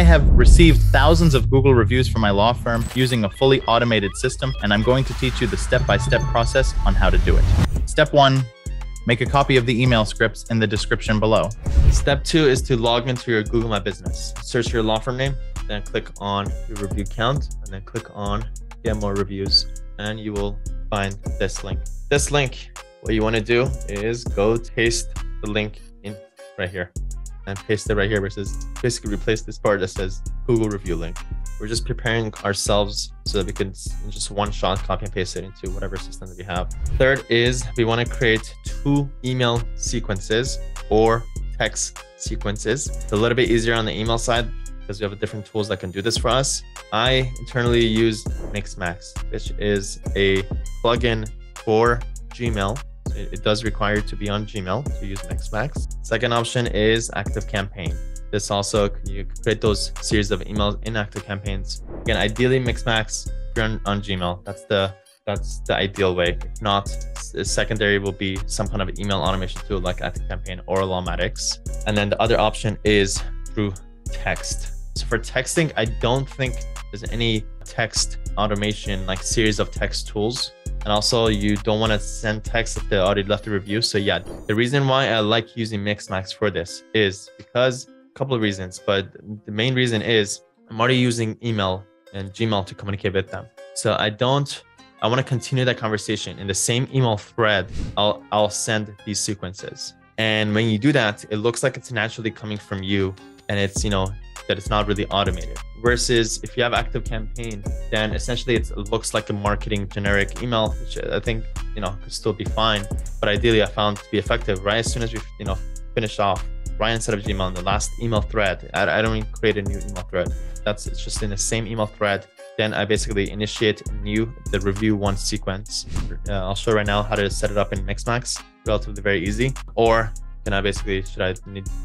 I have received thousands of Google reviews from my law firm using a fully automated system, and I'm going to teach you the step-by-step process on how to do it. Step 1, make a copy of the email scripts in the description below. Step 2 is to log into your Google My Business. Search your law firm name, then click on your review count, and then click on Get More Reviews, and you will find this link. This link, what you want to do is go paste the link in right here and paste it right here, which is basically replace this part that says Google review link. We're just preparing ourselves so that we can just one shot copy and paste it into whatever system that we have. Third is we want to create 2 email sequences or text sequences. It's a little bit easier on the email side because we have different tools that can do this for us. I internally use Mixmax, which is a plugin for Gmail. It does require you to be on Gmail to use Mixmax. Second option is ActiveCampaign. This also, you create those series of emails in ActiveCampaigns. Again, ideally Mixmax, if you're on Gmail, that's the ideal way. If not, secondary will be some kind of email automation tool like ActiveCampaign or Lawmatics. And then the other option is through text. So for texting, I don't think there's any text automation, like series of text tools. And also you don't want to send text if they already left a review. So yeah, the reason why I like using Mixmax for this is because a couple of reasons, but the main reason is I'm already using email and Gmail to communicate with them. So I want to continue that conversation in the same email thread. I'll send these sequences. And when you do that, it looks like it's naturally coming from you and it's, you know, that it's not really automated. Versus if you have ActiveCampaign, then essentially it looks like a marketing generic email, which I think, you know, could still be fine, but ideally I found to be effective right as soon as we, you know, finish off right instead of Gmail in the last email thread. I don't even create a new email thread. It's just in the same email thread. Then I basically initiate the review one sequence. I'll show right now how to set it up in Mixmax. Relatively very easy. Or then I basically, do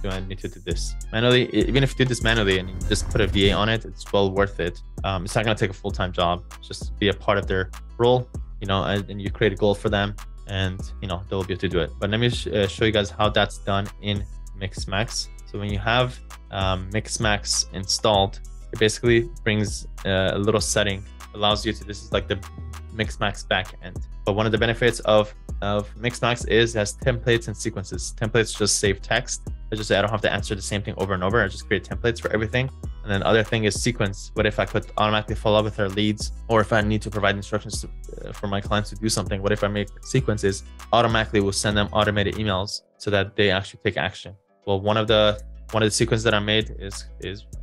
I need to do this manually? Even if you do this manually and you just put a VA on it, it's well worth it. It's not going to take a full-time job, just be a part of their role, you know, and you create a goal for them and, you know, they'll be able to do it. But let me show you guys how that's done in Mixmax. So when you have Mixmax installed, it basically brings a little setting, allows you to, this is like the Mixmax backend. But one of the benefits of Mixmax is it has templates and sequences. Templates just save text. I don't have to answer the same thing over and over. I just create templates for everything. And then the other thing is sequence. What if I could automatically follow up with their leads, or if I need to provide instructions for my clients to do something? What if I make sequences automatically? We'll send them automated emails so that they actually take action. Well, one of the sequences that I made is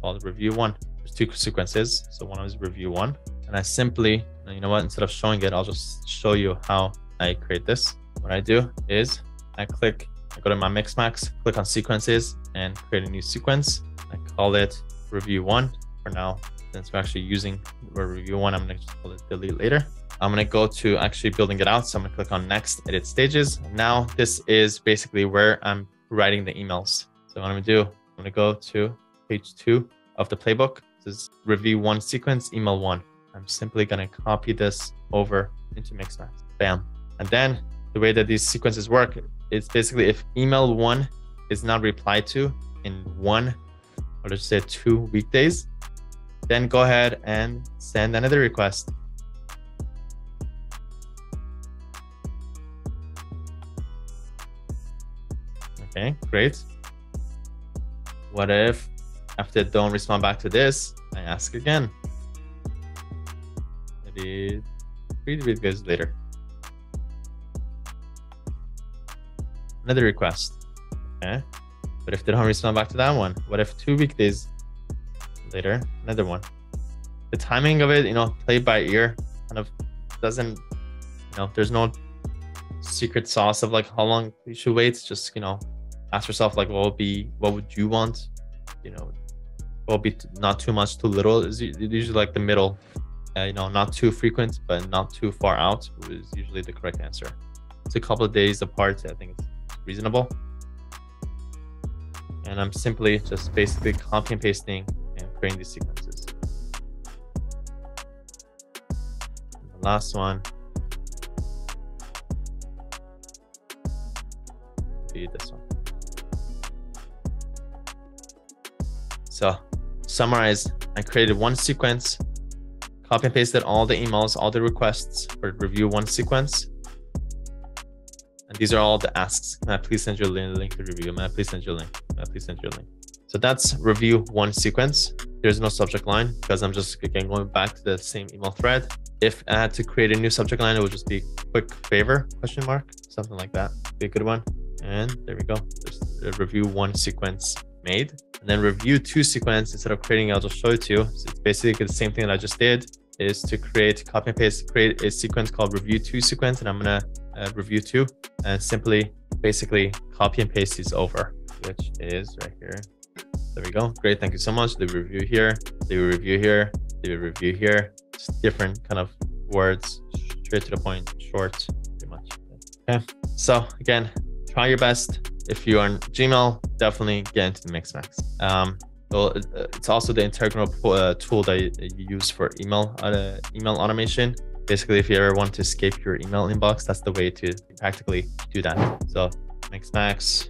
called review one. There's 2 sequences. So one is review one, and I simply, you know what, instead of showing it, I'll just show you how I create this. What I do is I go to my Mixmax, click on sequences and create a new sequence. I call it review one for now, since we're actually using review one. I'm going to call it delete later. I'm going to go to actually building it out. So I'm going to click on next, edit stages. Now this is basically where I'm writing the emails. So what I'm going to do, I'm going to go to page 2 of the playbook. This is review one sequence, email one. I'm simply going to copy this over into Mixmax. Bam. And then the way that these sequences work, it's basically if email one is not replied to in 2 weekdays, then go ahead and send another request. Okay, great. What if after they don't respond back to this, I ask again? Maybe 3 weekdays later. Another request. Okay. But if they don't respond back to that one, what if 2 weekdays later, another one? The timing of it, you know, play by ear, kind of doesn't, you know, there's no secret sauce of like how long you should wait. It's just, you know, ask yourself like, what would you want? You know, what would be not too much, too little. It's usually like the middle, you know, not too frequent, but not too far out is usually the correct answer. It's a couple of days apart. I think it's reasonable. And I'm simply just basically copy and pasting and creating these sequences. And the last one be this one. So summarized, I created one sequence, copy and pasted all the emails, all the requests for review one sequence. And these are all the asks. Can I please send you a link to review? May I please send you a link? May I please send you a link? So that's review one sequence. There's no subject line because I'm just, again, going back to the same email thread. If I had to create a new subject line, it would just be quick favor, question mark, something like that. Be a good one. And there we go. There's a review one sequence made. And then review two sequence, instead of creating, I'll just show it to you. So it's basically the same thing that I just did, is to create, copy and paste, create a sequence called review two sequence. And I'm going to review two and simply basically copy and paste these over, which is right here. There we go. Great. Thank you so much. Leave a review here. Leave a review here. Leave a review here. Just different kind of words, straight to the point, short, pretty much. Okay. So again, try your best. If you're on Gmail, definitely get into the Mixmax. Well, it's also the integral tool that you use for email, email automation. Basically, if you ever want to escape your email inbox, that's the way to practically do that. So Mixmax.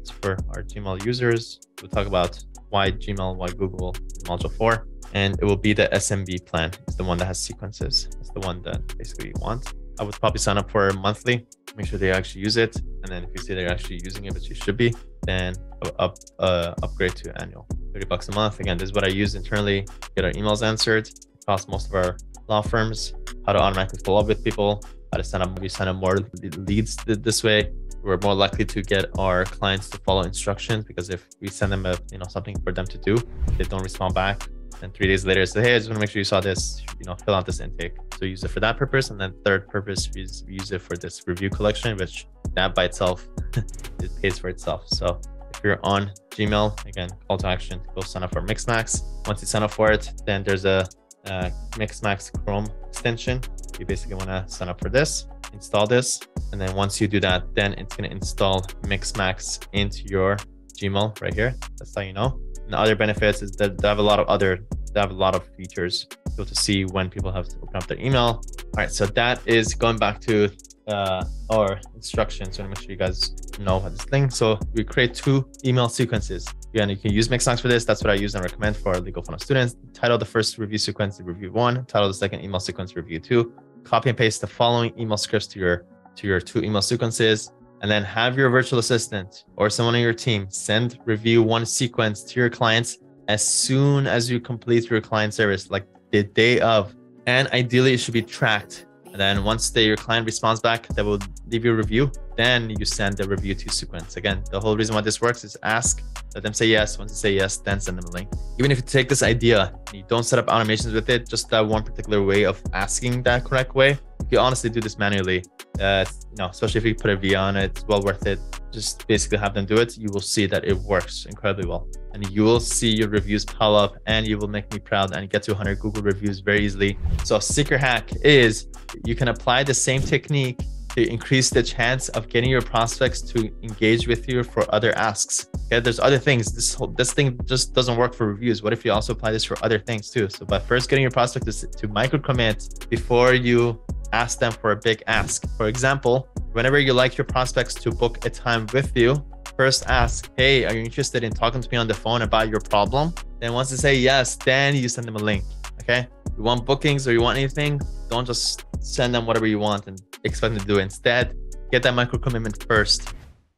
It's for our Gmail users. We'll talk about why Gmail, why Google, module 4, and it will be the SMB plan. It's the one that has sequences. It's the one that basically you want. I would probably sign up for monthly, make sure they actually use it. And then if you see they're actually using it, which you should be, then upgrade to annual, $30 a month. Again, this is what I use internally, get our emails answered across most of our law firms, how to automatically follow up with people, how to sign up, maybe sign up more leads this way. We're more likely to get our clients to follow instructions, because if we send them a, something for them to do, they don't respond back. And 3 days later, say, hey, I just want to make sure you saw this, fill out this intake. So use it for that purpose. And then third purpose is use it for this review collection, which that by itself, it pays for itself. So if you're on Gmail, again, call to action, go sign up for Mixmax. Once you sign up for it, then there's a Mixmax Chrome extension. You basically want to sign up for this, install this, and then once you do that, then it's going to install Mixmax into your Gmail right here. That's how you know. And the other benefits is that they have a lot of features. You'll to see when people have to open up their email. All right, so that is going back to our instructions. So I want to make sure you guys know about this thing. So we create two email sequences. Again, you can use Mixmax for this. That's what I use and recommend for legal funnel students. Title the first review sequence, review one. Title the second email sequence, review two. Copy and paste the following email scripts to your two email sequences, and then have your virtual assistant or someone on your team send review one sequence to your clients as soon as you complete your client service, like the day of. And ideally, it should be tracked. And then once your client responds back, they will leave you a review. Then you send the review to sequence. Again, the whole reason why this works is ask, let them say yes. Once they say yes, then send them a link. Even if you take this idea and you don't set up automations with it, just that one particular way of asking that correct way, you can honestly do this manually. Especially if you put a V on it, it's well worth it. Just basically have them do it. You will see that it works incredibly well. And you will see your reviews pile up, and you will make me proud and get to 100 Google reviews very easily. So secret hack is you can apply the same technique to increase the chance of getting your prospects to engage with you for other asks. Okay, there's other things. This thing just doesn't work for reviews. What if you also apply this for other things too? So by first getting your prospect to micro commit before you ask them for a big ask. For example, whenever you like your prospects to book a time with you, first ask, hey, are you interested in talking to me on the phone about your problem? Then once they say yes, then you send them a link. Okay, you want bookings or you want anything, don't just send them whatever you want and expect them to do it. Instead, get that micro commitment first.